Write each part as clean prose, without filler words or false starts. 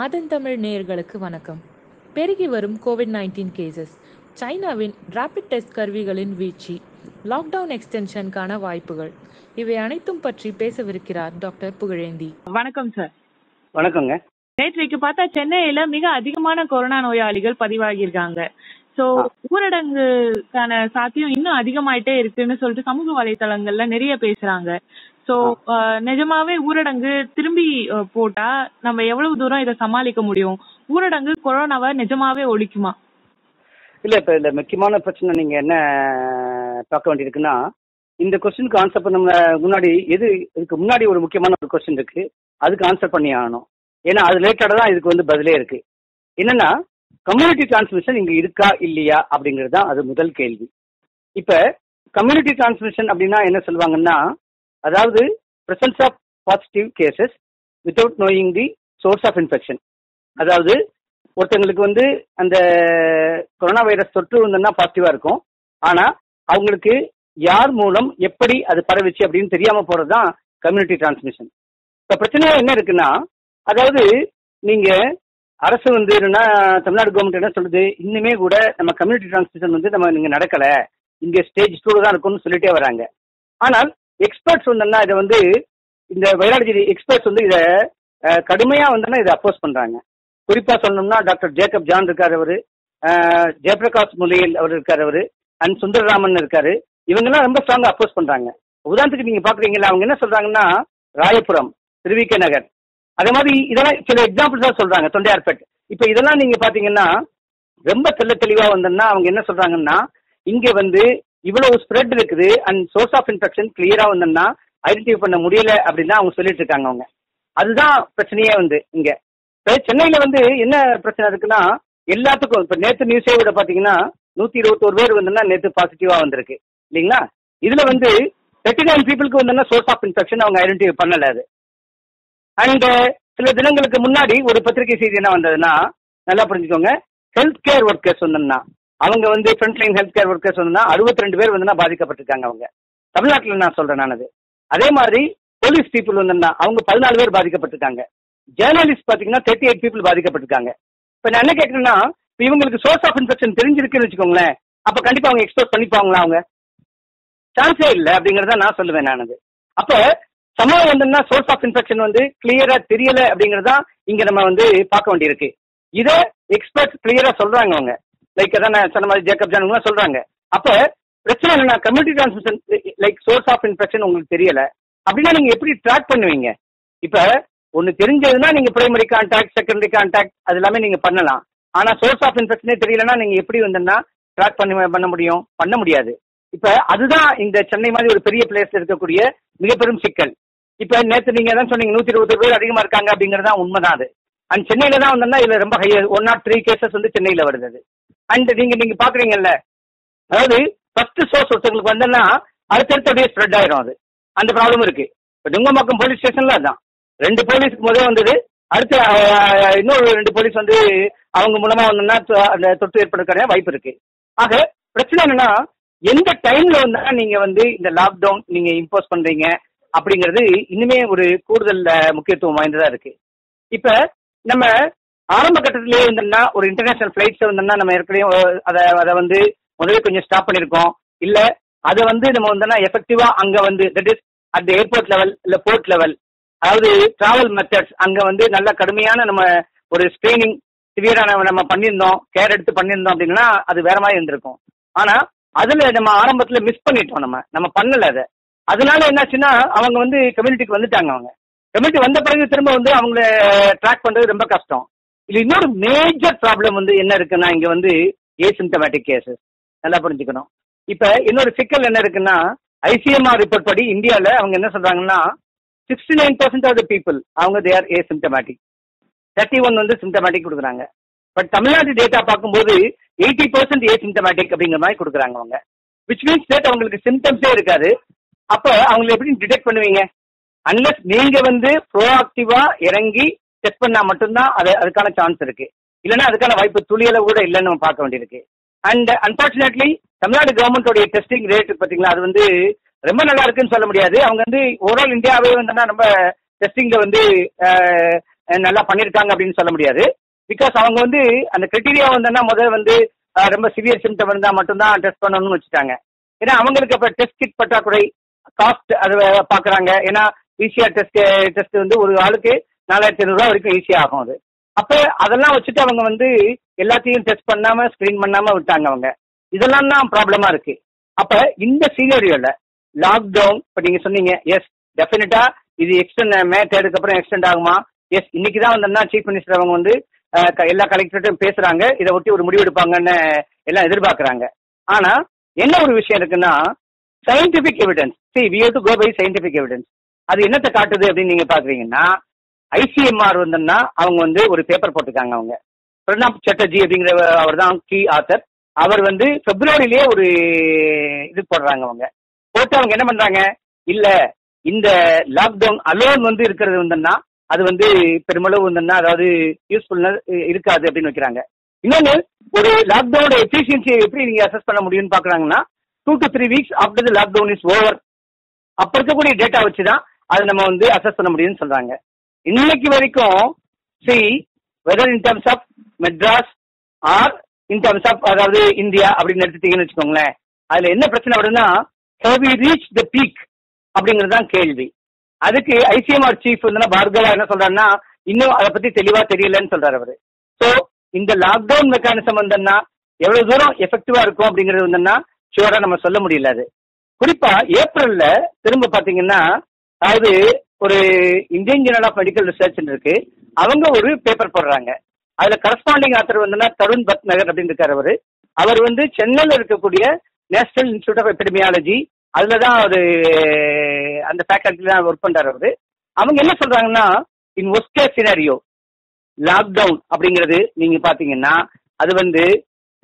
ஆதன் தமிழ் நேயர்களுக்கு வணக்கம். பெருகி வரும் கோவிட்-19 கேசஸ், சைனாவின் ரேபிட் டெஸ்ட் கருவிகளின் வீழ்ச்சி, லாக்டவுன் எக்ஸ்டென்ஷனுக்கான வாய்ப்புகள், இவை அனைத்தும் பற்றி பேசவிருக்கிறார் டாக்டர் புகழேந்தி. வணக்கம் சார். வணக்கங்க. நேற்றைக்கு பார்த்தா சென்னையில மிக அதிகமான கொரோனா நோயாளிகள் பதிவாகியிருக்காங்க. சோ ஊரடங்குக்கான சாத்தியம் இன்னும் அதிகமாயிட்டே இருக்குன்னு சொல்லிட்டு சமூக வலைதளங்கள்ல நிறைய பேசுறாங்க. சோ நிஜமாவே ஊரடங்கு திரும்பி போட்டா நம்ம எவ்வளவு தூரம் இதை சமாளிக்க முடியும்? ஊரடங்கு கொரோனாவை நிஜமாவே ஒழிக்குமா? இல்ல, இப்ப இந்த முக்கியமான பிரச்சனை நீங்க என்ன பார்க்க வேண்டியிருக்குன்னா, இந்த கொஸ்டினுக்கு ஆன்சர் பண்ண முன்னாடி இதுக்கு முன்னாடி ஒரு முக்கியமான ஒரு கொஸ்டின் இருக்கு, அதுக்கு ஆன்சர் பண்ணி ஆகணும். ஏன்னா அது ரிலேட்டடா தான் இதுக்கு வந்து பதிலே இருக்கு. என்னன்னா, கம்யூனிட்டி டிரான்ஸ்மிஷன் இங்க இருக்கா இல்லையா அப்படிங்கிறது தான் அது முதல் கேள்வி. இப்ப கம்யூனிட்டி டிரான்ஸ்மிஷன் அப்படின்னா என்ன சொல்லுவாங்கன்னா, அதாவது presence of positive cases without knowing the source of infection. அதாவது ஒருத்தவங்களுக்கு வந்து அந்த கொரோனா வைரஸ் தொற்று வந்ததுன்னா பாசிட்டிவா இருக்கும், ஆனா அவங்களுக்கு யார் மூலம் எப்படி அது பரவிச்சு அப்படின்னு தெரியாம போறதுதான் கம்யூனிட்டி டிரான்ஸ்மிஷன். இப்ப பிரச்சனையா என்ன இருக்குன்னா, அதாவது நீங்க அரசு வந்து என்னன்னா, தமிழ்நாடு கவர்மெண்ட் என்ன சொல்றது, இன்னுமே கூட நம்ம கம்யூனிட்டி டிரான்ஸ்மிஷன் வந்து நம்ம நீங்க நடக்கல, இங்க ஸ்டேஜ் 2 தான் இருக்கும்னு சொல்லிட்டே வராங்க. ஆனால் எக்ஸ்பர்ட்ஸ் வந்தோம்னா இதை வந்து இந்த வைராலஜி எக்ஸ்பர்ட்ஸ் வந்து இதை கடுமையா வந்தோம்னா இதை அப்போஸ் பண்றாங்க. குறிப்பா சொல்லணும்னா டாக்டர் ஜேக்கப் ஜான் இருக்காரு, அவரு ஜெயபிரகாஷ் முலியல் அவர் இருக்காரு, அவரு அண்ட் சுந்தர் ராமன் இருக்காரு. இவங்கெல்லாம் ரொம்ப ஸ்ட்ராங்கா அப்போஸ் பண்றாங்க. உதாரணத்துக்கு நீங்க பாக்குறீங்களா, அவங்க என்ன சொல்றாங்கன்னா, ராயபுரம், திருவிகே நகர், அதே மாதிரி இதெல்லாம் சில எக்ஸாம்பிள்ஸ் தான் சொல்றாங்க, தொண்டையார்பேட். இப்ப இதெல்லாம் நீங்க பாத்தீங்கன்னா ரொம்ப தெளிவா வந்தோம்னா அவங்க என்ன சொல்றாங்கன்னா, இங்க வந்து இவ்வளவு ஸ்ப்ரெட் இருக்குது அண்ட் சோர்ஸ் ஆஃப் இன்ஃபெக்ஷன் கிளியரா வந்தோம்னா ஐடென்டிஃபை பண்ண முடியல அப்படின்னு அவங்க சொல்லிட்டு இருக்காங்க. அவங்க அதுதான் பிரச்சனையே வந்து இங்க. இப்போ சென்னையில வந்து என்ன பிரச்சனை இருக்குன்னா, எல்லாத்துக்கும் இப்ப நேற்று நியூஸே விட பாத்தீங்கன்னா 121 பேர் வந்தோம்னா நேற்று பாசிட்டிவா வந்திருக்கு இல்லைங்களா. இதுல வந்து 39 பீப்புளுக்கு வந்தோம்னா சோர்ஸ் ஆஃப் இன்ஃபெக்ஷன் அவங்க ஐடென்டிஃபை பண்ணல. அது அண்ட் சில தினங்களுக்கு முன்னாடி ஒரு பத்திரிகை செய்தி என்ன வந்ததுன்னா, நல்லா புரிஞ்சுக்கோங்க, ஹெல்த் கேர் ஒர்க்கர்ஸ் வந்தோம்னா அவங்க வந்து ஃப்ரண்ட்லைன் ஹெல்த் கேர் ஒர்க்கர்ஸ் வந்தோம்னா 62 பேர் வந்து பாதிக்கப்பட்டிருக்காங்க. அவங்க தமிழ்நாட்டில் நான் சொல்றேன் நான். அது அதே மாதிரி போலீஸ் பீப்புள் வந்தோம்னா அவங்க 14 பேர் பாதிக்கப்பட்டிருக்காங்க. ஜேர்னலிஸ்ட் பாத்தீங்கன்னா 38 பீப்புள் பாதிக்கப்பட்டிருக்காங்க. இப்ப நான் என்ன கேட்கறேன்னா, இப்போ இவங்களுக்கு சோர்ஸ் ஆஃப் இன்ஃபெக்ஷன் தெரிஞ்சிருக்குன்னு வச்சுக்கோங்களேன், அப்ப கண்டிப்பா அவங்க எக்ஸ்போஸ் பண்ணிப்பாங்களா? அவங்க சான்ஸே இல்லை அப்படிங்கறத நான் சொல்லுவேன் நான். அது அப்ப சமூகம் வந்தோம்னா சோர்ஸ் ஆஃப் இன்ஃபெக்ஷன் வந்து கிளியரா தெரியல அப்படிங்கறதா இங்க நம்ம வந்து பார்க்க வேண்டியிருக்கு. இதை எக்ஸ்பர்ட்ஸ் கிளியரா சொல்றாங்க அவங்க, லைக் அதான் நான் சொன்ன மாதிரி ஜேக்கப் ஜான் சொல்றாங்க. அப்ப பிரச்சனை என்னன்னா, community transmission like source of infection உங்களுக்கு தெரியல அப்படின்னா நீங்க எப்படி ட்ராக் பண்ணுவீங்க? இப்ப ஒண்ணு தெரிஞ்சதுன்னா நீங்க பிரைமரி கான்டாக்ட், செகண்டரி கான்டாக்ட், அது எல்லாமே நீங்க பண்ணலாம். ஆனா சோர்ஸ் ஆஃப் இன்ஃபெக்ஷனே தெரியலன்னா நீங்க எப்படி வந்தோம்னா ட்ராக் பண்ண முடியும்? பண்ண முடியாது. இப்ப அதுதான் இந்த சென்னை மாதிரி ஒரு பெரிய பிளேஸ்ல இருக்கக்கூடிய மிக பெரும் சிக்கல். இப்ப நேற்று நீங்க தான் சொன்னீங்க 120 பேர் அதிகமா இருக்காங்க அப்படிங்கறதா உண்மைதான். அது அண்ட் சென்னையில தான் வந்தோம்னா இதுல ரொம்ப ஹையர் 103 கேசஸ் வந்து சென்னையில வருது. அண்ட் நீங்க பாக்குறீங்கல்ல, அதாவது ஃபர்ஸ்ட் சோர்ஸ் ஒருத்தவங்களுக்கு வந்தோம்னா அடுத்தடுத்த அப்படியே ஸ்ப்ரெட் ஆயிரும். அது அந்த ப்ராப்ளம் இருக்கு. இப்ப நுங்கம்பாக்கம் போலீஸ் ஸ்டேஷன்ல அதுதான் 2 போலீஸ்க்கு முதல் வந்தது, அடுத்த இன்னொரு 2 போலீஸ் வந்து அவங்க மூலமா வந்தோம்னா அந்த தொற்று ஏற்படுறதுக்கான வாய்ப்பு இருக்கு. ஆக பிரச்சனை என்னன்னா, எந்த டைம்ல வந்தா நீங்க வந்து இந்த லாக்டவுன் நீங்க இம்போஸ் பண்றீங்க அப்படிங்கிறது இன்னுமே ஒரு கூடுதல் முக்கியத்துவம் வாய்ந்ததா இருக்கு. இப்ப நம்ம ஆரம்ப கட்டத்திலேயே வந்தோம்னா ஒரு இன்டர்நேஷனல் பிளைட்ஸ் வந்தோம்னா நம்ம ஏற்கனவே அதை வந்து முதல்ல கொஞ்சம் ஸ்டாப் பண்ணிருக்கோம். இல்ல அதை வந்து நம்ம வந்தோம்னா எஃபெக்டிவா அங்க வந்து that is at the airport level இல்ல போர்ட் லெவல், அதாவது டிராவல் மெத்தட்ஸ் அங்க வந்து நல்ல கடுமையான நம்ம ஒரு ஸ்கிரீனிங் சிவியரான நம்ம பண்ணியிருந்தோம், கேர் எடுத்து பண்ணியிருந்தோம் அப்படின்னா அது வேற மாதிரி இருந்திருக்கும். ஆனா அதுல நம்ம ஆரம்பத்துல மிஸ் பண்ணிட்டோம், நம்ம பண்ணல அதை. அதனால என்னாச்சுன்னா அவங்க வந்து கம்யூனிட்டிக்கு வந்துட்டாங்க. அவங்க கம்யூனிட்டி வந்த பிறகு திரும்ப வந்து அவங்கள ட்ராக் பண்றது ரொம்ப கஷ்டம். இது இன்னொரு மேஜர் ப்ராப்ளம் வந்து என்ன இருக்குன்னா, இங்க வந்து ஏசிம்டமேட்டிக் கேசஸ் நல்லா புரிஞ்சுக்கணும். இப்ப இன்னொரு சிக்கல் என்ன இருக்குன்னா, ஐசிஎம்ஆர் ரிப்போர்ட் படி இந்தியால அவங்க என்ன சொல்றாங்கன்னா 69% ஆஃப் த பீப்புள் அவங்க தே ஆர் ஏசிம்டமேட்டிக், 31 வந்து சிம்டமேட்டிக் கொடுக்குறாங்க. பட் தமிழ்நாடு டேட்டா பார்க்கும்போது 80% ஏசிம்டமேட்டிக் அப்படிங்கிற மாதிரி கொடுக்குறாங்க அவங்க. விச் மீன்ஸ் தட் அவங்களுக்கு சிம்டம்ஸே இருக்காது. அப்ப அவங்களை எப்படி டிடெக்ட் பண்ணுவீங்க? அன்லஸ் நீங்க வந்து ப்ரோஆக்டிவா இறங்கி செக் பண்ணா மட்டும்தான் அதுக்கான சான்ஸ் இருக்கு. இல்லைன்னா அதுக்கான வாய்ப்பு துளியில கூட இல்லைன்னு நம்ம பார்க்க வேண்டியிருக்கு. அண்ட் அன்பார்ச்சுனேட்லி தமிழ்நாடு கவர்மெண்டோடைய டெஸ்டிங் ரேட் பார்த்தீங்களா, அது வந்து ரொம்ப நல்லா இருக்குன்னு சொல்ல முடியாது. அவங்க வந்து ஓவரால் இந்தியாவே வந்து ரொம்ப டெஸ்டிங்ல வந்து நல்லா பண்ணிருக்காங்க அப்படின்னு சொல்ல முடியாது. பிகாஸ் அவங்க வந்து அந்த கிரைட்டீரியா வந்தோன்னா முதல்ல வந்து ரொம்ப சிவியர் சிம்டம் இருந்தால் மட்டும்தான் டெஸ்ட் பண்ணணும்னு வச்சுட்டாங்க. ஏன்னா அவங்களுக்கு இப்போ டெஸ்ட் கிட் பற்றாக்குறை, காஸ்ட் அது பார்க்குறாங்க. ஏன்னா ஈஸியாக டெஸ்ட் வந்து ஒரு ஆளுக்கு 4,500 வரைக்கும் ஈஸியாக ஆகும். அது அப்போ அதெல்லாம் வச்சுட்டு அவங்க வந்து எல்லாத்தையும் டெஸ்ட் பண்ணாமல் ஸ்க்ரீன் பண்ணாமல் விட்டாங்க அவங்க. இதெல்லாம் தான் ப்ராப்ளமாக இருக்குது. அப்போ இந்த சீனரியோவில் லாக்டவுன் இப்போ நீங்கள் சொன்னீங்க, எஸ் டெஃபினட்டாக இது எக்ஸ்டெண்ட், மேட்டருக்கு அப்புறம் எக்ஸ்டெண்ட் ஆகுமா? எஸ், இன்னைக்கு தான் வந்தோம்னா சீஃப் மினிஸ்டர் அவங்க வந்து எல்லா கலெக்டர்ட்டும் பேசுகிறாங்க, இதை ஒட்டி ஒரு முடிவு எடுப்பாங்கன்னு எல்லாம் எதிர்பார்க்குறாங்க. ஆனால் என்ன ஒரு விஷயம் இருக்குன்னா scientific evidence, see we have to go by scientific evidence. அது என்னத்தை காட்டுது அப்படின்னு நீங்கள் பார்க்குறீங்கன்னா, ICMR வந்தோம்னா அவங்க வந்து ஒரு பேப்பர் போட்டிருக்காங்க. அவங்க பிரணாப் சட்டர்ஜி அப்படிங்கிற அவர் தான் கீ ஆத்தர். அவர் வந்து பிப்ரவரியிலேயே ஒரு இது போடுறாங்க. அவங்க போட்டு அவங்க என்ன பண்றாங்க, இல்ல இந்த லாக்டவுன் அலோன் வந்து இருக்கிறது வந்துன்னா அது வந்து பெருமளவு வந்துன்னா அதாவது யூஸ்ஃபுல்னஸ் இருக்காது அப்படின்னு வைக்கிறாங்க. இன்னொன்று, ஒரு லாக்டவுனோட எஃபிஷியன்சியை எப்படி நீங்க அசஸ் பண்ண முடியும்னு பாக்குறாங்கன்னா 2 to 3 weeks after the lockdown is over, அப்ப இருக்கக்கூடிய டேட்டா வச்சுதான் அதை நம்ம வந்து அசஸ் பண்ண முடியும்னு சொல்றாங்க. இன்னைக்கு வரைக்கும் see whether in terms of Madras or in terms of அதாவது இந்தியா அப்படின்னு எடுத்துட்டீங்கன்னு வச்சுக்கோங்களேன், அதுல என்ன பிரச்சனை வருதுன்னா have we reached the peak அப்படிங்கிறது தான் கேள்வி. அதுக்கு ICMR சீஃப் வந்து பார்கவா என்ன சொல்றாருன்னா இன்னும் அதை பத்தி தெளிவா தெரியலன்னு சொல்றாரு அவரு. ஸோ இந்த லாக்டவுன் மெக்கானிசம் வந்துன்னா எவ்வளவு தூரம் எஃபெக்டிவா இருக்கும் அப்படிங்கிறது வந்துன்னா ஷுவரா நம்ம சொல்ல முடியல. அது குறிப்பா ஏப்ரல்ல திரும்ப பாத்தீங்கன்னா அதாவது ஒரு Indian journal of medical research இருக்கு, அவங்க ஒரு பேப்பர் போடுறாங்க. அதுல கரஸ்பாண்டிங் ஆத்தர் வந்து தருண் பத் நகர் அப்படின்னு இருக்காரு அவரு. அவர் வந்து சென்னையில் இருக்கக்கூடிய நேஷனல் இன்ஸ்டியூட் ஆஃப் எபிடமியாலஜி அதுலதான் அவரு அந்த ஃபேக்கல்டில தான் ஒர்க் பண்றாரு அவரு. அவங்க என்ன சொல்றாங்கன்னா in worst case scenario lockdown அப்படிங்கிறது நீங்க பாத்தீங்கன்னா அது வந்து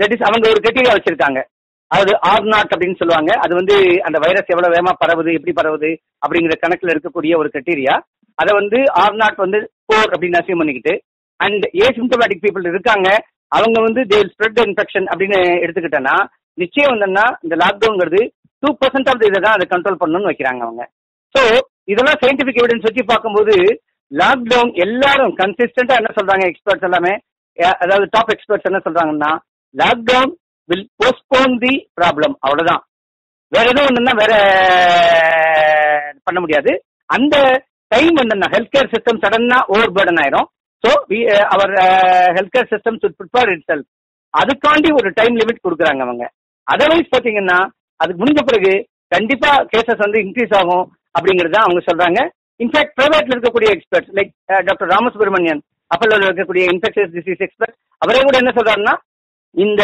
தட் இஸ் அவங்க ஒரு கிரைட்டீரியா வச்சிருக்காங்க, அது R0 அப்படின்னு சொல்லுவாங்க. அது வந்து அந்த வைரஸ் எவ்வளவு வேகமா பரவுது, எப்படி பரவுது அப்படிங்கிற கணக்குல இருக்கக்கூடிய ஒரு கிரைட்டீரியா. அதை வந்து R0 வந்து 4 அப்படின்னு அசியூம் பண்ணிக்கிட்டு அண்ட் ஏசிம்டமேட்டிக் பீப்புள் இருக்காங்க அவங்க வந்து they will spread the infection அப்படின்னு எடுத்துக்கிட்டேன்னா நிச்சயம் வந்தோம்னா இந்த லாக்டவுன்ங்கிறது 2% ஆஃப் இதை தான் அதை கண்ட்ரோல் பண்ணணும்னு வைக்கிறாங்க அவங்க. ஸோ இதெல்லாம் சயின்டிஃபிக் எவிடன்ஸ் வச்சு பார்க்கும்போது லாக்டவுன் எல்லாரும் கன்சிஸ்டண்டா என்ன சொல்றாங்க எக்ஸ்பர்ட்ஸ் எல்லாமே, அதாவது டாப் எக்ஸ்பர்ட்ஸ் என்ன சொல்றாங்கன்னா lockdown will postpone the problem. அவ்வளவுதான், வேற எதுவும் என்னன்னா வேற பண்ண முடியாது. அந்த டைம் என்னன்னா ஹெல்த் கேர் சிஸ்டம் சடனா ஓவர் பர்டன் ஆயிரும். So our health care system should prepare itself. அதுக்காண்டி ஒரு டைம் லிமிட் கொடுக்குறாங்க அவங்க. அதர்வைஸ் பார்த்தீங்கன்னா அதுக்கு முடிஞ்ச பிறகு கண்டிப்பா கேசஸ் வந்து இன்க்ரீஸ் ஆகும் அப்படிங்கிறது அவங்க சொல்றாங்க. இன்ஃபேக்ட் பிரைவேட்ல இருக்கக்கூடிய எக்ஸ்பர்ட்ஸ் லைக் டாக்டர் ராமசுப்ரமணியன் அப்பல்லோல இருக்கக்கூடிய இன்ஃபெக்ஷியஸ் டிசீஸ் எக்ஸ்பர்ட் அவரே கூட என்ன சொல்றாருன்னா இந்த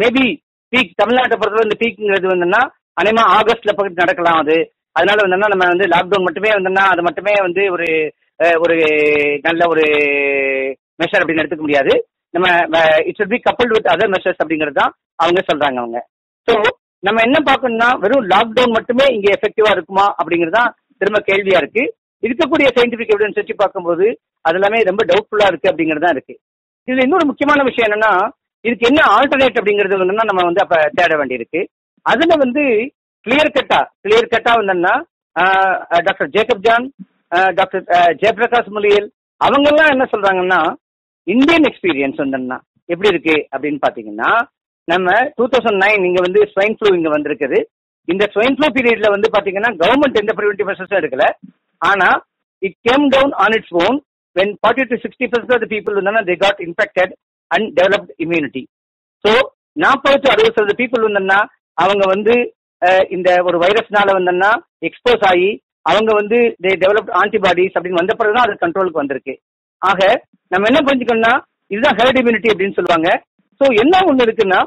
மேபி பீக் தமிழ்நாட்டை பொறுத்தவரை இந்த பீக்குங்கிறது வந்துன்னா அதேமா ஆகஸ்ட்ல பக்கத்து நடக்கலாம். அது அதனால வந்தோம்னா நம்ம வந்து லாக்டவுன் மட்டுமே வந்தோம்னா அது மட்டுமே வந்து ஒரு ஒரு நல்ல ஒரு மெஷர் அப்படின்னு எடுத்துக்க முடியாது. நம்ம it should be coupled with other measures அப்படிங்கிறது தான் அவங்க சொல்றாங்க அவங்க. ஸோ நம்ம என்ன பார்க்கணும்னா வெறும் லாக்டவுன் மட்டுமே இங்கே எஃபெக்டிவா இருக்குமா அப்படிங்கிறது தான் திரும்ப கேள்வியா இருக்கு. இருக்கக்கூடிய சயின்டிபிக் எவிடன்ஸ் வச்சு பார்க்கும்போது அது எல்லாமே ரொம்ப டவுட்ஃபுல்லா இருக்கு அப்படிங்கிறது தான் இருக்கு. இதுல இன்னொரு முக்கியமான விஷயம் என்னன்னா இதுக்கு என்ன ஆல்டர்னேட் அப்படிங்கிறது வந்துன்னா நம்ம வந்து அப்ப தேட வேண்டியிருக்கு. அதுல வந்து கிளியர் கட்டா வந்தோம்னா doctor Jacob John, doctor Jayaprakash Muliyil அவங்க எல்லாம் என்ன சொல்றாங்கன்னா இந்தியன் எக்ஸ்பீரியன்ஸ் வந்தோம்னா எப்படி இருக்கு அப்படின்னு பாத்தீங்கன்னா நம்ம 2009 இங்க வந்து ஸ்வைன் ஃப்ளூ இங்க வந்திருக்குது. இந்த ஸ்வைன் ஃப்ளூ பீரியட்ல வந்து பாத்தீங்கன்னா கவர்மெண்ட் எந்த ப்ரிவென்டிவ் மெஷர்ஸும் எடுக்கல. ஆனா it came down on its own when 40 to 60% of people வந்தோம்னா they got infected and developed immunity. So 40 to 60% people வந்தோம்னா அவங்க வந்து இந்த ஒரு வைரஸ்னால வந்தோம்னா எக்ஸ்போஸ் ஆகி அவங்க வந்து தே டெவலப்ட் ஆன்டிபாடிஸ் அப்படின்னு வந்த பிறகுதான் அது கண்ட்ரோலுக்கு வந்திருக்கு. ஆக நம்ம என்ன புரிஞ்சுக்கணும்னா இதுதான் ஹெர்ட் இம்யூனிட்டி அப்படின்னு சொல்லுவாங்க. ஸோ என்ன ஒன்று இருக்குன்னா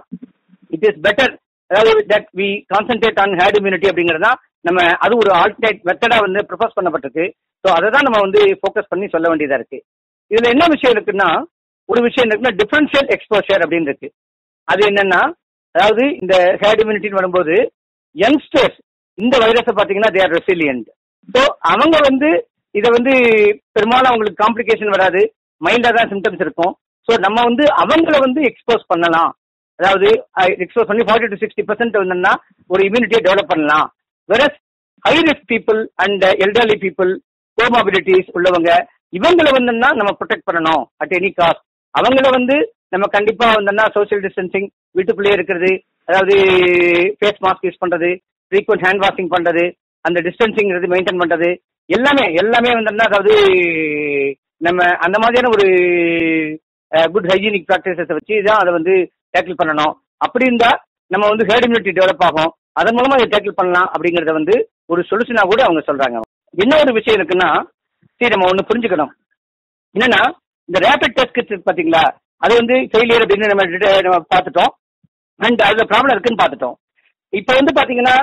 இட் இஸ் பெட்டர் அதாவது that we concentrate on herd immunity அப்படிங்கிறதா நம்ம அது ஒரு ஆல்டர்னேட் மெத்தடா வந்து ப்ரொபோஸ் பண்ணப்பட்டிருக்கு. ஸோ அதை தான் நம்ம வந்து ஃபோக்கஸ் பண்ணி சொல்ல வேண்டியதா இருக்கு. இதுல என்ன விஷயம் இருக்குன்னா ஒரு விஷயம் இருக்குன்னா டிஃபரன்ஷியல் எக்ஸ்போஷர் அப்படின்னு இருக்கு. அது என்னன்னா அதாவது இந்த ஹெர்ட் இம்யூனிட்டின்னு வரும்போது யங்ஸ்டர்ஸ் இந்த வைரஸை பார்த்தீங்கன்னா தே ஆர் ரெசிலியன்ட். ஸோ அவங்க வந்து இதை வந்து பெரும்பாலும் அவங்களுக்கு காம்ப்ளிகேஷன் வராது, மைல்டாக தான் சிம்டம்ஸ் இருக்கும். ஸோ நம்ம வந்து அவங்கள வந்து எக்ஸ்போஸ் பண்ணலாம், அதாவது எக்ஸ்போஸ் பண்ணி 40 to 60% வந்தோம்னா ஒரு இம்யூனிட்டியை டெவலப் பண்ணலாம். Versus high risk people and elderly people comorbidities உள்ளவங்க இவங்களை வந்துன்னா நம்ம ப்ரொடெக்ட் பண்ணணும் அட் எனி காஸ்ட். அவங்கள வந்து நம்ம கண்டிப்பா வந்துன்னா சோசியல் டிஸ்டன்சிங், வீட்டுக்குள்ளேயே இருக்கிறது, அதாவது ஃபேஸ் மாஸ்க் யூஸ் பண்றது, ஃப்ரீக்வெண்ட் ஹேண்ட் வாஷிங் பண்றது, அந்த டிஸ்டன்சிங்கிறது மெயின்டைன் பண்றது, எல்லாமே வந்துன்னா அதாவது நம்ம அந்த மாதிரியான ஒரு குட் ஹைஜீனிக் ப்ராக்டிசஸை வச்சு தான் அதை வந்து டேக்கிள் பண்ணணும். அப்படி இருந்தா நம்ம வந்து ஹேர்ட் இம்யூனிட்டி டெவலப் ஆகும், அதன் மூலமா இதை டேக்கிள் பண்ணலாம் அப்படிங்கறத வந்து ஒரு சொல்யூஷனா கூட அவங்க சொல்றாங்க. இன்னொரு விஷயம் இருக்குன்னா, சரி நம்ம ஒண்ணு புரிஞ்சுக்கணும், என்னன்னா இந்த ரேபிட் டெஸ்ட் கிட் பாத்தீங்களா, அது வந்து ஃபெயிலியர் அப்படின்னு நம்ம பார்த்துட்டோம், அண்ட் அதுல ப்ராப்ளம் இருக்குன்னு பார்த்துட்டோம். இப்ப வந்து பாத்தீங்கன்னா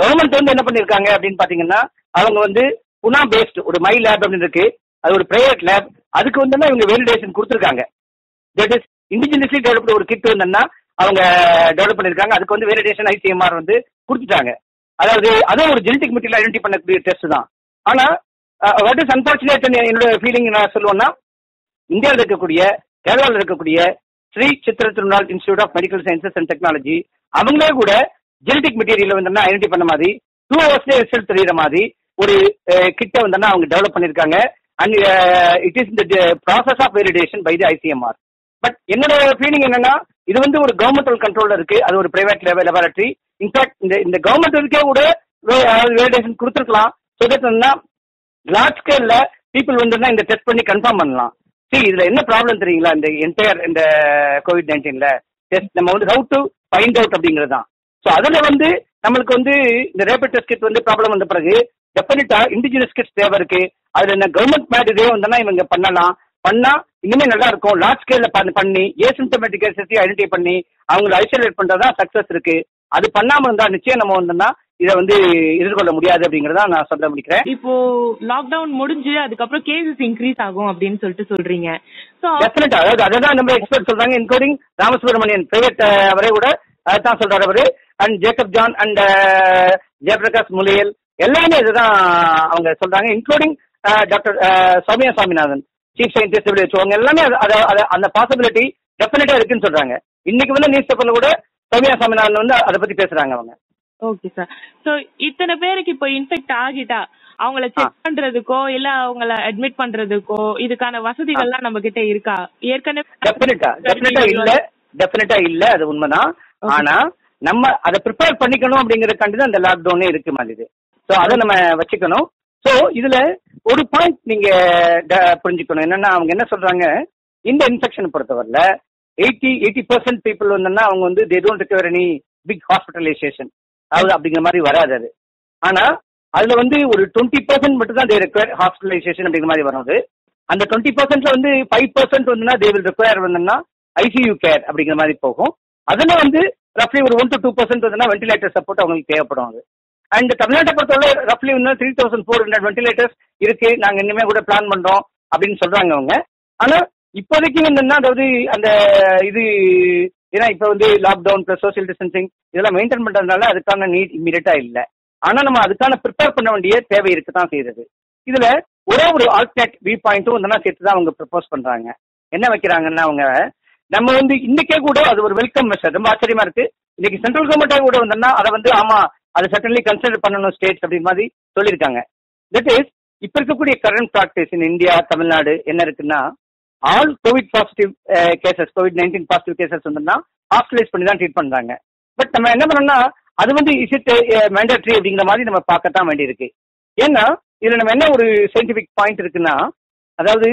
கவர்மெண்ட் வந்து என்ன பண்ணிருக்காங்க அப்படின்னு பாத்தீங்கன்னா, அவங்க வந்து புனா பேஸ்ட் ஒரு மை லேப் அப்படின்னு இருக்கு, அது ஒரு பிரைவேட் லேப், அதுக்கு வந்து இவங்க வேலிடேஷன் கொடுத்துருக்காங்க. தட் இஸ் இண்டிஜினியஸ்லி டெவலப்டு ஒரு கிட் வந்து அவங்க டெவலப் பண்ணிருக்காங்க, அதுக்கு வந்து வேலிடேஷன் ஐசிஎம்ஆர் வந்து கொடுத்துட்டாங்க. அதாவது அதுவும் ஒரு ஜெனடிக் மெட்டீரியல் ஐடென்டிஃபை பண்ணக்கூடிய டெஸ்ட் தான். ஆனா வாட் இஸ் அன்பார்ச்சுனேட் என்னோட ஃபீலிங் நான் சொல்லுவேன்னா, இந்தியாவில் இருக்கக்கூடிய, கேரளாவில் இருக்கக்கூடிய Sri Chitra Tirunal institute of medical sciences and technology அவங்களே கூட ஜெனடிக் மெட்டீரியல் வந்து ஐடென்டிஃபை பண்ண மாதிரி 2 hours ரிசல்ட் தெரியுற மாதிரி ஒரு கிட்ட வந்து அவங்க டெவலப் பண்ணிருக்காங்க. And it is the process of validation by the ICMR. But என்னோட ஃபீலிங் என்னன்னா, இது வந்து ஒரு கவர்மெண்டல் கண்ட்ரோல் இருக்கு, அது ஒரு பிரைவேட் லெபார்டரி. இன்ஃபேக்ட் இந்த கவர்மெண்ட்டுக்கே கூட வேலிடேஷன் கொடுத்துருக்கலாம். ஸோ தட் லார்ஜ் ஸ்கேல்ல பீப்புள் வந்து இந்த டெஸ்ட் பண்ணி கன்ஃபார்ம் பண்ணலாம். சரி, இதுல என்ன ப்ராப்ளம் தெரியுங்களா, இந்த என்டையர் இந்த COVID-19ல டெஸ்ட் நம்ம வந்து ஹவு டு ஃபைண்ட் அவுட் அப்படிங்கிறது தான். ஸோ அதுல வந்து நம்மளுக்கு வந்து இந்த ரேபிட் டெஸ்ட் கிட் வந்து ப்ராப்ளம் வந்த பிறகு டெஃபினட்டா இண்டிஜினியஸ் கிட்ஸ் தேவை இருக்கு. அதுல என்ன கவர்மெண்ட் மேட் இதே வந்தோம்னா இவங்க பண்ணா இன்னுமே நல்லா இருக்கும். லார்ஜ் ஸ்கேல்ல பண்ணி ஏசிம்டமேட்டிக் கேசஸையும் ஐடென்டிஃபை பண்ணி அவங்களை ஐசோலேட் பண்றதா சக்சஸ் இருக்கு. அது பண்ணாம இருந்தா நிச்சயம் நம்ம வந்தோம்னா இதை வந்து எதிர்கொள்ள முடியாது அப்படிங்கறத நான் சொல்ல முடிக்கிறேன். இப்போ லாக்டவுன் முடிஞ்சு அதுக்கப்புறம் கேசஸ் இன்க்ரீஸ் ஆகும் அப்படின்னு சொல்லிட்டு சொல்றீங்க. டெஃபினட்டா அதாவது அதான் நம்ம எக்ஸ்பர்ட் சொல்றாங்க, இன்க்ளூடிங் ராமசுப்ரமணியன் பிரைவேட் அவரே கூட அதான் சொல்றாரு அவரு, and Jacob John and Jayaprakash Muliyil எல்லாருமே இதுதான் அவங்க சொல்றாங்க. Including doctor Soumya Swaminathan chief scientist WHO அவங்க எல்லாமே அந்த பாசிபிலிட்டி டெஃபினட்டா இருக்குன்னு சொல்றாங்க. இன்னைக்கு வந்து நியூஸ் பேப்பர்ல கூட சௌமியா சாமிநாதன் வந்து அதை பத்தி பேசுறாங்க அவங்க. ஓகே சார், சோ இத்தனை பேருக்கு இப்போ இன்ஃபெக்ட் ஆகிட்டா அவங்கள செக் பண்றதுக்கோ இல்ல அவங்கள அட்மிட் பண்றதுக்கோ இதுக்கான வசதிகள்லாம் நம்ம கிட்ட இருக்கா? ஏற்கனவே டெஃபினட்டா இல்ல அது உண்மைதான். ஆனா நம்ம அதை ப்ரிப்பேர் பண்ணிக்கணும் அப்படிங்கறதுக்காண்டி தான் அந்த லாக்டவுனே இருக்கு மாதிரி. சோ அதை நம்ம வச்சுக்கணும். சோ இதுல ஒரு பாயிண்ட் நீங்க புரிஞ்சுக்கணும் என்னன்னா, அவங்க என்ன சொல்றாங்க, இந்த இன்ஃபெக்ஷன் பொறுத்தவரையில 80% பீப்புள் வந்தோம்னா அவங்க வந்து they don't recover any big hospitalisation அதாவது அப்படிங்கிற மாதிரி வராது அது. ஆனா அதுல வந்து ஒரு 20% மட்டும் தான் தே ரிக்வயர் ஹாஸ்பிட்டலைசேஷன் அப்படிங்கிற மாதிரி வராது. அந்த 20%ல வந்து 5% வந்துன்னா தே வில் ரிக்வயர் வந்தோம்னா ஐசியூ கேர் அப்படிங்கிற மாதிரி போகும். அதுல வந்து ரஃப்லி ஒரு 1 to 2% வந்துன்னா வென்டிலேட்டர் சப்போர்ட் அவங்களுக்கு தேவைப்படும். அண்ட் தமிழ்நாட்டை பொறுத்தவரை ரஃப்லி 3,400 வென்டிலேட்டர்ஸ் இருக்கு, நாங்க இனிமே கூட பிளான் பண்றோம் அப்படின்னு சொல்றாங்க அவங்க. ஆனா இப்போதைக்கு என்னன்னா அதாவது அந்த இது ஏன்னா இப்ப வந்து லாக்டவுன் பிளஸ் சோசியல் டிஸ்டன்சிங் இதெல்லாம் மெயின்டைன் பண்றதுனால அதுக்கான நீட் இமீடியட்டா இல்ல. ஆனா நம்ம அதுக்கான ப்ரிப்பேர் பண்ண வேண்டிய தேவை இருக்குதான் செய்யறது. இதுல ஒரே ஒரு ஆல்டர்னேட் வியூ பாயிண்ட்டும் ஒன்னா சேர்த்துதான் அவங்க ப்ரப்போஸ் பண்றாங்க. என்ன வைக்கிறாங்கன்னா, அவங்க நம்ம வந்து இன்னைக்கே கூட அது ஒரு வெல்கம் மெஷர், ரொம்ப ஆச்சரியமா இருக்கு. இன்னைக்கு சென்ட்ரல் கவர்மெண்டா கூட வந்தோம்னா அதை வந்து ஆமா அதை சட்டன்லி கன்சிடர் பண்ணணும் ஸ்டேட்ஸ் அப்படிங்கிற மாதிரி சொல்லியிருக்காங்க. தட் இஸ் இப்ப இருக்கக்கூடிய current practice in India Tamil Nadu என்ன இருக்குன்னா, ஆல் COVID-19 பாசிட்டிவ் கேசஸ் வந்துன்னா ஹாஸ்பிட்டலைஸ் பண்ணி தான் ட்ரீட் பண்றாங்க. பட் நம்ம என்ன பண்ணோம்னா அது வந்து இஸ் இட் மேண்டேட்டரி அப்படிங்கிற மாதிரி நம்ம பார்க்கத்தான் வேண்டியிருக்கு. ஏன்னா இதுல நம்ம என்ன ஒரு சயின்டிபிக் பாயிண்ட் இருக்குன்னா, அதாவது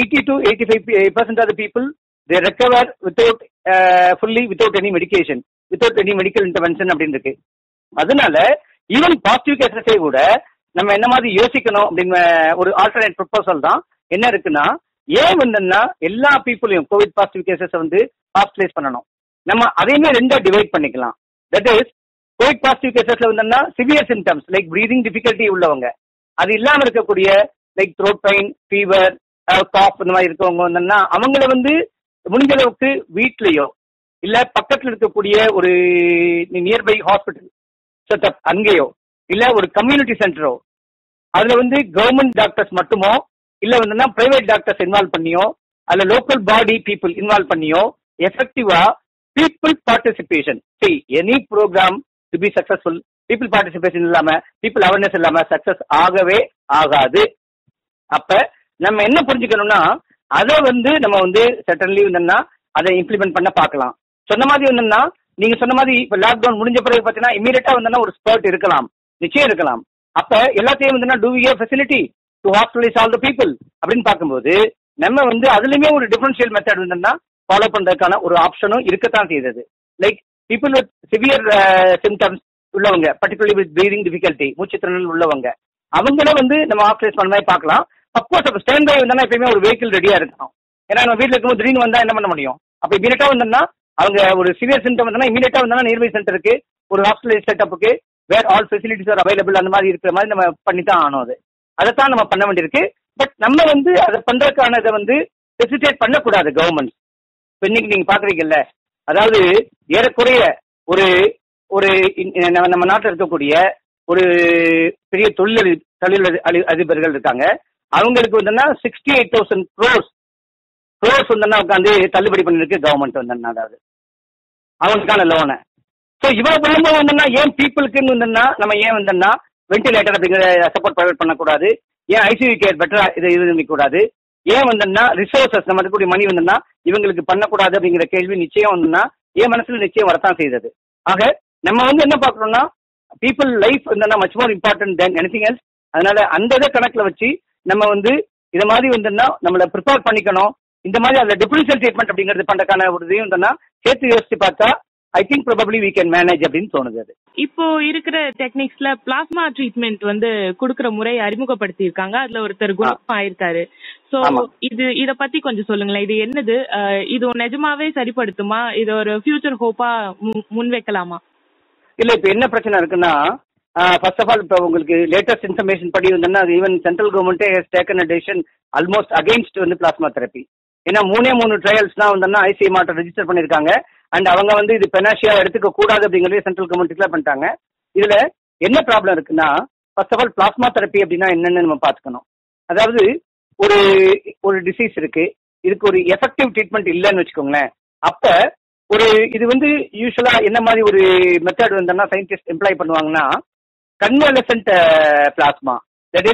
80 to 85% of people they recover without fully without any medication, without any medical intervention அப்படின்னு இருக்கு. அதனால ஈவன் பாசிட்டிவ் கேசஸே கூட நம்ம என்ன மாதிரி யோசிக்கணும் அப்படின்னு ஒரு ஆல்டர்னேட் ப்ரொபோசல் தான். என்ன இருக்குன்னா, ஏன் வந்துன்னா எல்லா பீப்புளையும் கோவிட் பாசிட்டிவ் கேசஸ் வந்து ஹாஸ்பிட்டலைஸ் பண்ணணும், நம்ம அதையுமே ரெண்டா டிவைட் பண்ணிக்கலாம். தட் இஸ் கோவிட் பாசிட்டிவ் கேசஸ்ல வந்துன்னா severe symptoms like breathing difficulty உள்ளவங்க, அது இல்லாம இருக்கக்கூடிய like throat pain, fever, cough இந்த மாதிரி இருக்கவங்க வந்துன்னா அவங்கள வந்து முடிஞ்ச அளவுக்கு வீட்லயோ இல்ல பக்கத்துல இருக்கக்கூடிய ஒரு நியர்பை ஹாஸ்பிட்டல் செட்டப் அங்கேயோ இல்ல ஒரு கம்யூனிட்டி சென்டரோ அதுல வந்து கவர்மெண்ட் டாக்டர்ஸ் மட்டுமோ இல்ல வந்து பிரைவேட் டாக்டர்ஸ் இன்வால்வ் பண்ணியோ அல்ல லோக்கல் பாடி பீப்புள் இன்வால்வ் பண்ணியோ எஃபெக்டிவா பீப்புள் பார்ட்டிசிபேஷன், சரி any program to be successful people participation இல்லாம பீப்புள் அவேர்னஸ் இல்லாம சக்சஸ் ஆகவே ஆகாது. அப்ப நம்ம என்ன புரிஞ்சுக்கணும்னா அதை வந்து நம்ம வந்து சட்டன்லி என்னன்னா அதை இம்ப்ளிமெண்ட் பண்ண பார்க்கலாம். சொன்ன மாதிரி என்னன்னா நீங்க சொன்ன மாதிரி இப்ப லாக்டவுன் முடிஞ்ச பிறகு பாத்தீங்கன்னா இமீடியட்டா வந்து ஒரு ஸ்பர்ட் இருக்கலாம், நிச்சயம் இருக்கலாம். அப்ப எல்லாத்தையும் வந்து to we have facility to ஹாஸ்பிடலைஸ் all the people அப்படின்னு பார்க்கும்போது நம்ம வந்து அதுலயுமே ஒரு டிஃபரன்ஷியல் மெத்தட் என்னன்னா ஃபாலோ பண்றதுக்கான ஒரு ஆப்ஷனும் இருக்கத்தான் செய்தது. Like people with severe symptoms உள்ளவங்க, பர்டிகுலர்லி வித் பிரீதிங் டிஃபிகல்ட்டி, மூச்சுத்திறனில் உள்ளவங்க, அவங்கள வந்து நம்ம ஹாஸ்பிடலைஸ் பண்ண மாதிரி பார்க்கலாம். அப்கோர்ஸ் அப்போ ஸ்டாண்ட் பை வந்தோம்னா எப்பயுமே ஒரு வெஹிக்கிள் ரெடியா இருக்கணும். ஏன்னா நம்ம வீட்டில் இருக்கும்போது திடீர்னு வந்தா என்ன பண்ண முடியும்? அப்போ இமீடியட்டா வந்தோம்னா அவங்க ஒரு சிவியர் சிம்டம் வந்தோம்னா இமீடியட்டா வந்தோம்னா நியர்பை சென்டருக்கு ஒரு ஹாஸ்பிடலைஸ் செட்டப்புக்கு where all facilities are available அந்த மாதிரி இருக்கிற மாதிரி நம்ம பண்ணித்தான் ஆனோம். அது அதைத்தான் நம்ம பண்ண வேண்டியிருக்கு. பட் நம்ம வந்து அதை பண்றதுக்கான இதை வந்து ஹெசிடேட் பண்ணக்கூடாது கவர்மெண்ட். இப்போ இன்னைக்கு நீங்க பாக்குறீங்கல்ல, அதாவது ஏறக்குறைய ஒரு ஒரு நம்ம நாட்டில் இருக்கக்கூடிய ஒரு பெரிய தொழில் அதிபர்கள் இருக்காங்க. அவங்களுக்கு வந்து 68,000 crores வந்து உட்காந்து தள்ளுபடி பண்ணிருக்கு கவர்மெண்ட் வந்து அதாவது அவங்களுக்கான லோனை. ஸோ இவ்வளவு பண்ணும்போது வந்தோம்னா ஏன் பீப்புளுக்குன்னு வந்தோம்னா நம்ம ஏன் வந்தோம்னா வென்டிலேட்டர் அப்படிங்கிற சப்போர்ட் ப்ரொவைட் பண்ணக்கூடாது, ஏன் ஐசியூ கேர் பெட்டரா இது நினைக்கக்கூடாது, ஏன் வந்தோம்னா ரிசோர்சஸ் நம்ம இருக்கக்கூடிய மணி வந்தோம்னா இவங்களுக்கு பண்ணக்கூடாது அப்படிங்கிற கேள்வி நிச்சயம் வந்தோம்னா என் மனசுல நிச்சயம் வரத்தான் செய்தது. ஆக நம்ம வந்து என்ன பார்க்கணும்னா பீப்புள் லைஃப் வந்தோம்னா much more important than anything else. அதனால அந்த இதை கணக்கில் வச்சு நம்ம வந்து இது மாதிரி வந்தோம்னா நம்மளை ப்ரிப்பேர் பண்ணிக்கணும். இந்த மாதிரி அந்த டிஃபரன்ஷியல் ட்ரீட்மெண்ட் அப்படிங்கிறது பண்றதுக்கான ஒரு இதையும் வந்தோம்னா சேர்த்து யோசிச்சு பார்த்தா I think probably we can manage அப்படின்னு தோணுது. அது இப்போ இருக்கிற டெக்னிக்ஸ்ல பிளாஸ்மா ட்ரீட்மெண்ட் வந்து குடுக்கிற முறையை அறிமுகப்படுத்தி இருக்காங்க. அதுல ஒருத்தர் குணம் ஆயிருக்காரு. சோ இத பத்தி கொஞ்சம் சொல்லுங்களேன். இது என்னது? இது நிஜமாவே சரிப்படுத்துமா? இது ஒரு ஃபியூச்சர் ஹோப்பா முன்வைக்கலாமா? இல்ல இப்ப என்ன பிரச்சனை இருக்குன்னா, ஃபர்ஸ்ட் ஆஃப் ஆல் இப்ப உங்களுக்கு லேட்டஸ்ட் இன்ஃபர்மேஷன் படி வந்து ஈவன் சென்ட்ரல் கவர்மெண்டே has taken a decision almost against வந்து பிளாஸ்மா தெரப்பி. ஏன்னா 3 ட்ரையல்ஸ் தான் வந்து ஐசிஎம்ஆர் ரெஜிஸ்டர் பண்ணிருக்காங்க. அண்ட் அவங்க வந்து இது பெனாஷியா எடுத்துக்க கூடாது அப்படிங்கிறது சென்ட்ரல் கவர்மெண்ட் டிக்ளேர் பண்ணிட்டாங்க. இதுல என்ன ப்ராப்ளம் இருக்குன்னா, first of all plasma therapy அப்படின்னா என்னன்னு நம்ம பாத்துக்கணும். அதாவது ஒரு ஒரு டிசீஸ் இருக்கு, இதுக்கு ஒரு எஃபெக்டிவ் ட்ரீட்மெண்ட் இல்லைன்னு வச்சுக்கோங்களேன். அப்ப ஒரு இது வந்து யூஸ்வலா என்ன மாதிரி ஒரு மெத்தட் வந்தோம்னா சயின்டிஸ்ட் எம்ப்ளாய் பண்ணுவாங்கன்னா convalescent plasma, that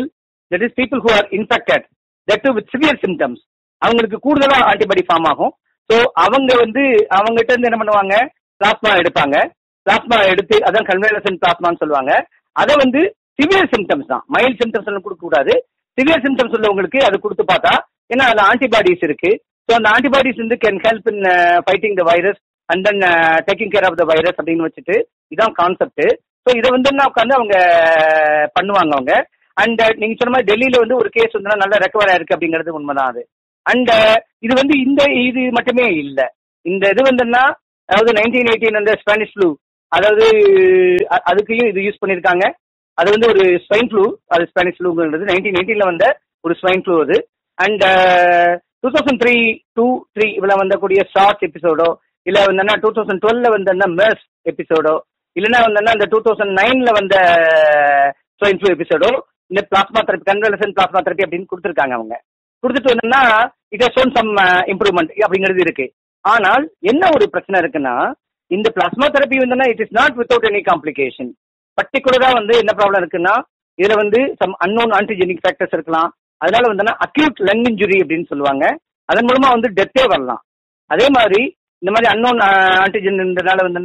is people who are infected that with severe symptoms, அவங்களுக்கு கூடுதலா ஆன்டிபாடி ஃபார்ம் ஆகும். ஸோ அவங்க வந்து அவங்ககிட்ட இருந்து என்ன பண்ணுவாங்க, பிளாஸ்மா எடுப்பாங்க. பிளாஸ்மா எடுத்து அதான் கன்வாலசன்ட் பிளாஸ்மான்னு சொல்லுவாங்க. அதை வந்து சிவியர் சிம்டம்ஸ் தான், மைல்ட் சிம்டம்ஸ் எல்லாம் கொடுக்க கூடாது. சிவியர் சிம்டம்ஸ் உள்ளவங்களுக்கு அது கொடுத்து பார்த்தா, ஏன்னா அது ஆன்டிபாடிஸ் இருக்கு. ஸோ அந்த ஆன்டிபாடிஸ் வந்து can help in fighting the virus and then taking care of the virus அப்படின்னு வச்சுட்டு இதான் கான்செப்ட். ஸோ இதை வந்து என்ன உட்காந்து அவங்க பண்ணுவாங்க அவங்க. அண்ட் நீங்க சொன்ன மாதிரி டெல்லியில வந்து ஒரு கேஸ் வந்து நல்லா ரெக்கவர் ஆயிருக்கு அப்படிங்கிறது உண்மைதான் அது. அண்ட் இது வந்து இது மட்டுமே இல்லை, இந்த இது வந்துன்னா அதாவது 1918 அந்த ஸ்பானிஷ் ஃப்ளூ, அதாவது அதுக்கையும் இது யூஸ் பண்ணியிருக்காங்க. அது வந்து ஒரு ஸ்வைன் ஃப்ளூ, அது ஸ்பானிஷ் ஃப்ளூங்கிறது 1918 வந்த ஒரு ஸ்வைன் ஃப்ளூ அது. அண்ட் 2003 இவ்வளவு வந்தக்கூடிய ஷார்ட்ஸ் எபிசோடோ, இல்லை வந்தோன்னா 2012 வந்தோன்னா மெர்ஸ் எபிசோடோ, இல்லைன்னா வந்தோன்னா அந்த 2009 வந்த ஸ்வைன் ஃப்ளூ எபிசோடோ இந்த plasma therapy, convalescent plasma therapy அப்படின்னு கொடுத்துருக்காங்க அவங்க. கொடுத்துட்டு வந்தோம்னா it has shown some improvement அப்படிங்கிறது இருக்கு. ஆனால் என்ன ஒரு பிரச்சனை இருக்குன்னா, இந்த பிளாஸ்மா தெரப்பி வந்து it is not without any complication. பர்டிகுலரா வந்து என்ன ப்ராப்ளம் இருக்குன்னா, இதுல வந்து சம் அன்னோன் ஆன்டிஜெனிக் ஃபேக்டர்ஸ் இருக்கலாம். அதனால வந்து அக்யூட் லங் இன்ஜுரி அப்படின்னு சொல்லுவாங்க. அதன் மூலமா வந்து டெத்தே வரலாம். அதே மாதிரி இந்த மாதிரி அன்னோன் ஆன்டிஜென்ன்றதுனால வந்து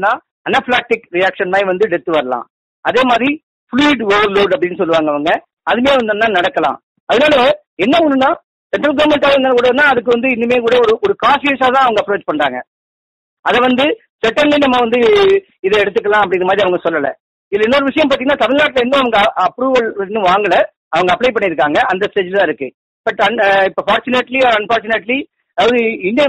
அனஃபிளாக்டிக் ரியாக்ஷன் மாதிரி வந்து டெத் வரலாம். அதே மாதிரி ஃப்ளூயிட் ஓவர்லோட் அப்படின்னு சொல்லுவாங்க அவங்க, அதுமே வந்து நடக்கலாம். அதனால என்ன ஒண்ணுன்னா சென்ட்ரல் கவர்மெண்ட் கூட அதுக்கு வந்து இனிமே கூட ஒரு காஷியஸா தான் அவங்க அப்ரோச் பண்றாங்க. அதை வந்து சட்டன்லி நம்ம வந்து இதை எடுத்துக்கலாம் அப்படிங்கிற மாதிரி அவங்க சொல்லல. இதுல இன்னொரு விஷயம் பாத்தீங்கன்னா, தமிழ்நாட்டில இன்னும் அவங்க அப்ரூவல் இன்னும் வாங்கல, அவங்க அப்ளை பண்ணியிருக்காங்க, அந்த ஸ்டேஜ் தான் இருக்கு. பட் இப்ப ஃபார்ச்சுனேட்லி அன்பார்ச்சுனேட்லி அதாவது இந்திய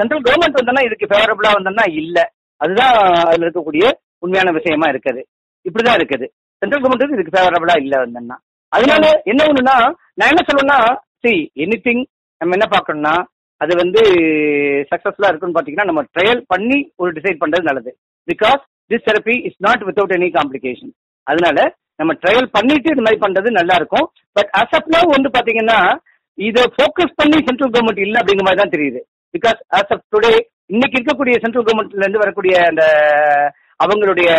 சென்ட்ரல் கவர்மெண்ட் வந்தோம்னா இதுக்கு ஃபேவரபிளா வந்தோம்னா இல்ல, அதுதான் அதுல இருக்கக்கூடிய உண்மையான விஷயமா இருக்குது. இப்படிதான் இருக்குது, சென்ட்ரல் கவர்மெண்ட் இதுக்கு ஃபேவரபிளா இல்ல வந்தோம்னா. அதனால என்ன ஒண்ணுன்னா நான் என்ன சொல்லுவேன்னா, எனிதிங் நம்ம என்ன பார்க்கணும்னா அது வந்து சக்சஸ்ஃபுல்லா இருக்குன்னு பாத்தீங்கன்னா நம்ம ட்ரையல் பண்ணி ஒரு டிசைட் பண்றது நல்லது. Because this therapy is not without any complication. அதனால நம்ம ட்ரையல் பண்ணிட்டு இது மாதிரி பண்றது நல்லா இருக்கும். பட் அஸ் ஆஃப் நவ் வந்து பாத்தீங்கன்னா இதை ஃபோக்கஸ் பண்ணி சென்ட்ரல் கவர்மெண்ட் இல்லை அப்படிங்கிற மாதிரி தான் தெரியுது. பிகாஸ் அஸ் ஆஃப் டுடே இன்னைக்கு இருக்கக்கூடிய சென்ட்ரல் கவர்மெண்ட்ல இருந்து வரக்கூடிய அந்த அவங்களுடைய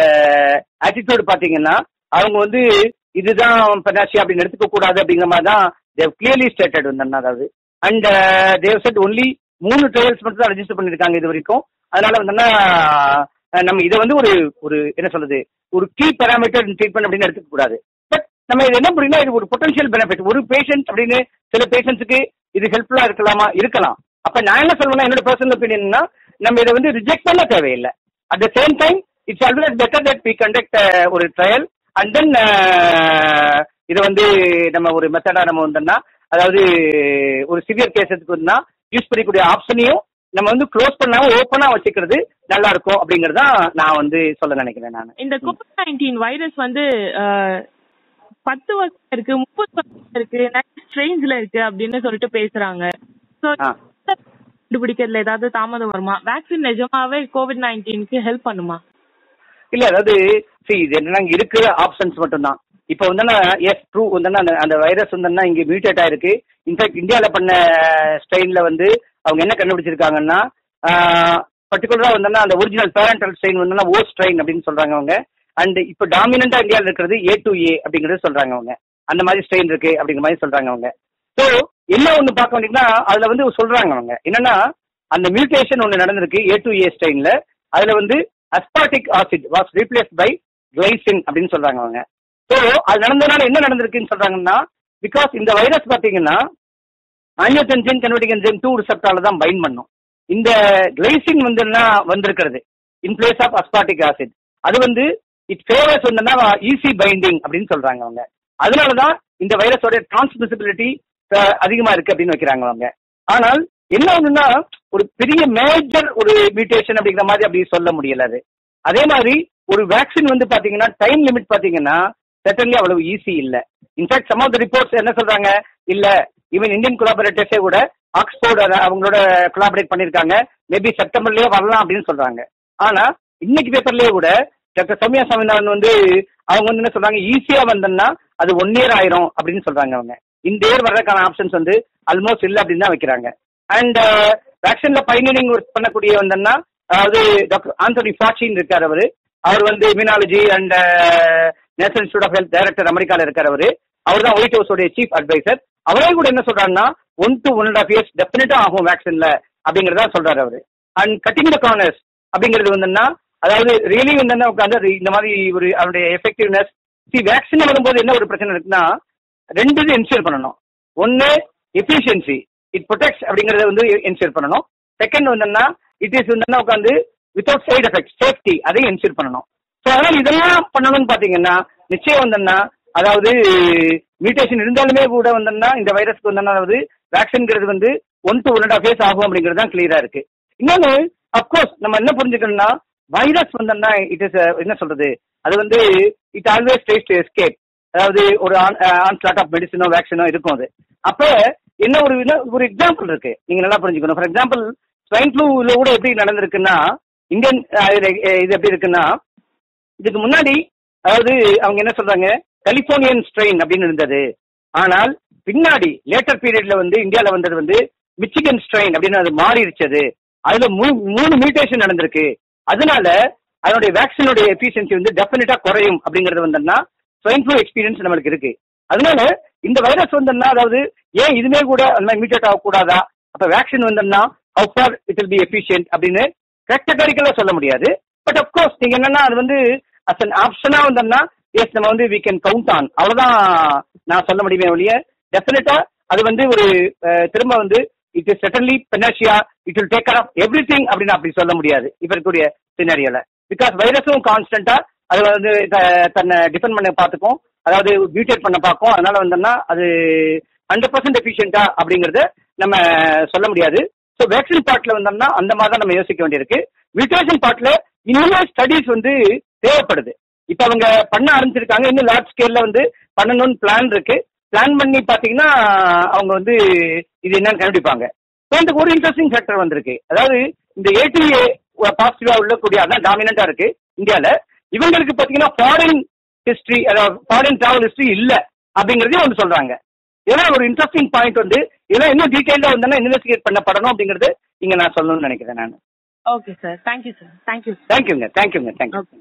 ஆட்டிடியூட் பாத்தீங்கன்னா அவங்க வந்து இதுதான் பெனாஷியா அப்படின்னு எடுத்துக்க கூடாது அப்படிங்கிற மாதிரி தான் They have clearly stated and they have said only 3 trials மட்டும் தான் register பண்ணிருக்காங்க இது வரைக்கும். அதனால நம்ம இத ஒரு ஒரு என்ன சொல்றது ஒரு கீ பாராமீட்டர் ட்ரீட்மென்ட் அப்படினு எடுத்துக்க கூடாது. பட் நம்ம இது என்ன புரியல இது ஒரு பொட்டன்ஷியல் பெனிஃபிட் ஒரு பேஷண்ட் அப்படினு சில பேஷண்ட்ஸ்க்கு இது ஹெல்ப்ஃபுல்லா இருக்கலாமா இருக்கலாம். அப்ப நான் என்ன சொல்றேன்னா என்னோட पर्सनल ஒபினியன்னா நம்ம இத ரிஜெக்ட் பண்ண தேவையில்லை. At the same time it's always better that we conduct ஒரு ட்ரையல் அண்ட் தென் இது நம்ம ஒரு மெத்தடா நம்ம அதாவது ஒரு சிவியர் கேஸுக்கு யூஸ் பண்ணக்கூடிய ஆப்ஷனையும் நம்ம க்ளோஸ் பண்ணாம ஓப்பனா வச்சுக்கிறது நல்லா இருக்கும் அப்படிங்கறத நான் சொல்ல நினைக்கிறேன். நான் இந்த கோவிட்-19 வைரஸ் 10 வருஷம் இருக்கு 30 வருஷம் இருக்கு நிறைய ஸ்ட்ரெயின்ஸ்ல இருக்கு அப்படின்னு சொல்லிட்டு பேசுறாங்க. சோ கண்டுபிடிக்கிறதுல ஏதாவது தாமதம் வருமா? வேக்சின் நிஜமாவே கோவிட்-19க்கு ஹெல்ப் பண்ணுமா? இல்ல அதாவது இது என்னன்னா இருக்கிற ஆப்ஷன்ஸ் மட்டும்தான். இப்ப எஸ் ட்ரூ அந்த வைரஸ் இங்க மியூட்டேட் ஆயிருக்கு. இன்ஃபேக்ட் இந்தியால பண்ண ஸ்ட்ரெயின்ல அவங்க என்ன கண்டுபிடிச்சிருக்காங்கன்னா பர்டிகுலரா அந்த original parental strain O strain அப்படின்னு சொல்றாங்க அவங்க. அண்ட் இப்ப டாமினண்டா இந்தியாவில் இருக்கிறது A to A அப்படிங்கறது சொல்றாங்க அவங்க. அந்த மாதிரி ஸ்ட்ரெயின் இருக்கு அப்படிங்கிற மாதிரி சொல்றாங்க அவங்க. ஸோ என்ன ஒண்ணு பார்க்க வேண்டியதுன்னா அதுல சொல்றாங்க அவங்க என்னன்னா அந்த மியூட்டேஷன் ஒண்ணு நடந்திருக்கு A to A ஸ்ட்ரெயின்ல. அதுல aspartic acid was replaced by glycine அப்படின்னு சொல்றாங்க அவங்க. ஸோ அது நடந்ததுனால என்ன நடந்திருக்குன்னு சொல்றாங்கன்னா பிகாஸ் இந்த வைரஸ் பார்த்தீங்கன்னா ஆஞ்சியோடென்சின் கன்வெர்ட்டிங் என்சைம் 2 ரிசெப்டார்ல தான் பைண்ட் பண்ணும். இந்த கிளைசின் வந்திருக்கிறது in place of aspartic acid. அது இட் ஃபேவர்ஸ் ஈஸி பைண்டிங் அப்படின்னு சொல்றாங்க அவங்க. அதனாலதான் இந்த வைரஸோட டிரான்ஸ்மிசிபிலிட்டி அதிகமா இருக்கு அப்படின்னு வைக்கிறாங்க அவங்க. ஆனால் என்ன ஒண்ணுன்னா ஒரு பெரிய மேஜர் ஒரு மியூட்டேஷன் அப்படிங்கிற மாதிரி அப்படி சொல்ல முடியல. அது அதே மாதிரி ஒரு வேக்சின் பாத்தீங்கன்னா டைம் லிமிட் பாத்தீங்கன்னா சட்டன்லி அவ்வளவு ஈஸி இல்ல. In fact some of the reports என்ன சொல்றாங்க இல்ல ஈவன் இந்தியன் கொலாபரேட்டர்ஸே கூட ஆக்ஸ்போர்ட் அவங்களோட கொலாபரேட் பண்ணிருக்காங்க மேபி செப்டம்பர்லயே வரலாம் அப்படின்னு சொல்றாங்க. ஆனா இன்னைக்கு பேப்பர்லயே கூட டாக்டர் சௌமியா சாமிநாதன் அவங்க என்ன சொல்றாங்க ஈஸியா அது 1 year ஆயிரும் அப்படின்னு சொல்றாங்க அவங்க. இந்த இயர் வர்றதுக்கான ஆப்ஷன்ஸ் ஆல்மோஸ்ட் இல்ல அப்படின்னு தான் வைக்கிறாங்க. அண்ட் வேக்சின்ல பைனியரிங் பண்ணக்கூடிய அதாவது டாக்டர் ஆந்தோனி ஃபாச்சின் இருக்காரு. அவர் immunology and national institute of health director அமெரிக்கால இருக்காரு. அவரு அவர்தான் ஒயிட் ஹவுஸ் உடைய சீஃப் அட்வைசர். அவரே கூட என்ன சொல்றாங்கன்னா 1 to 1.5 years டெஃபினட்டா ஆகும் வேக்சின்ல அப்படிங்கறதா சொல்றாரு அவரு. அண்ட் கட்டிங் த கார்னர்ஸ் அப்படிங்கிறது அதாவது ரியலி உட்காந்து இந்த மாதிரி ஒரு அவருடைய எஃபெக்டிவ்னஸ் வேக்சின் வரும்போது என்ன ஒரு பிரச்சனை இருக்குன்னா 2 இது என்ஷூர் பண்ணணும். 1 எஃபிஷியன்சி இட் ப்ரொடெக்ட்ஸ் அப்படிங்கறத என்ஷூர் பண்ணணும். செகண்ட் இட் இஸ் உட்காந்து வித்வுட் சைட் எஃபெக்ட் சேஃப்டி அதையும் என்ஷூர் பண்ணணும். ஸோ அதனால இதெல்லாம் பண்ணணும்னு பாத்தீங்கன்னா நிச்சயம் அதாவது மியூட்டேஷன் இருந்தாலுமே கூட இந்த வைரஸ்க்கு வேக்சின்ங்கிறது 1 to 1.5 years ஆகும் அப்படிங்கிறது தான் கிளியரா இருக்கு. இன்னொன்னு அப்கோர்ஸ் நம்ம என்ன புரிஞ்சுக்கணும்னா வைரஸ் இட் இஸ் என்ன சொல்றது அது it always tries to escape. அதாவது ஒரு ஆன்ஸ்லாட் ஆஃப் மெடிசனோ வேக்சினோ இருக்கும். அது அப்ப என்ன ஒரு எக்ஸாம்பிள் இருக்கு நீங்க நல்லா புரிஞ்சுக்கணும். ஃபார் எக்ஸாம்பிள் ஸ்வைன் ஃப்ளூல கூட எப்படி நடந்திருக்குன்னா இந்தியன் இது எப்படி இருக்குன்னா இதுக்கு முன்னாடி அதாவது அவங்க என்ன சொல்றாங்க கலிபோர்னியன் ஸ்ட்ரெயின் அப்படின்னு இருந்தது. ஆனால் பின்னாடி லேட்டர் பீரியட்ல இந்தியாவில் வந்தது மிச்சிகன் ஸ்ட்ரெயின் அப்படின்னு அது மாறிடுச்சது. அதுல 3 மியூட்டேஷன் நடந்திருக்கு. அதனால அதனுடைய வேக்சினுடைய எஃபிஷியன்சி டெஃபினட்டா குறையும் அப்படிங்கிறது ஸ்வைன் ஃப்ளூ எக்ஸ்பீரியன்ஸ் நம்மளுக்கு இருக்கு. அதனால இந்த வைரஸ் அதாவது ஏன் இதுமே கூட மியூட்டேட் ஆகக்கூடாதா? அப்ப vaccine how far it will be efficient அப்படின்னு கேட்டகரிக்கலா சொல்ல முடியாது. பட் அப்கோர்ஸ் நீங்க என்னன்னா அது அஸ் அன் ஆப்ஷனா எஸ் நம்ம வி கேன் கவுண்ட் ஆன் அவ்வளவுதான் நான் சொல்ல முடியுமே ஒழிய டெஃபினட்டா அது ஒரு திரும்ப it is suddenly panacea it will take care of everything அப்படின்னு அப்படி சொல்ல முடியாது இப்ப இருக்கக்கூடிய சினாரியோல. பிகாஸ் வைரஸும் கான்ஸ்டன்டா அது தன்னை டிபெண்ட் பண்ண பார்த்துக்கும் அதாவது மியூட்டேட் பண்ண பார்க்கும். அதனால அது 100% எஃபிஷியன்டா அப்படிங்கறத நம்ம சொல்ல முடியாது. ஸோ வேக்சின் பார்ட்ல அந்த மாதிரி தான் நம்ம யோசிக்க வேண்டியிருக்கு. மியூட்டேஷன் பார்ட்ல இன்னுமே ஸ்டடிஸ் தேவைப்படுது. இப்ப அவங்க பண்ண ஆரம்பிச்சிருக்காங்க இன்னும் லார்ஜ் ஸ்கேல்ல பண்ணணும்னு பிளான் இருக்கு. பிளான் பண்ணி பாத்தீங்கன்னா அவங்க இது என்னன்னு கண்டுபிடிப்பாங்க. ஒரு இன்ட்ரெஸ்டிங் ஃபேக்டர் வந்திருக்கு அதாவது இந்த A to A பாசிட்டிவா உள்ளக்கூடிய அதான் டாமினண்டா இருக்கு இந்தியால. இவங்களுக்கு பாத்தீங்கன்னா ஃபாரின் ஹிஸ்டரி அதாவது ஃபாரின் டிராவல் ஹிஸ்டரி இல்ல அப்படிங்கறதையும் சொல்றாங்க. இதெல்லாம் ஒரு இன்ட்ரெஸ்டிங் பாயிண்ட் இதெல்லாம் இன்னும் டீடைல்டா இன்வெஸ்டிகேட் பண்ணப்படணும் அப்படிங்கறது இங்க நான் சொல்லணும்னு நினைக்கிறேன். நான் okay sir thank you sir thank you தேங்க்யூங்க தேங்க்யூங்க தேங்க்யூ.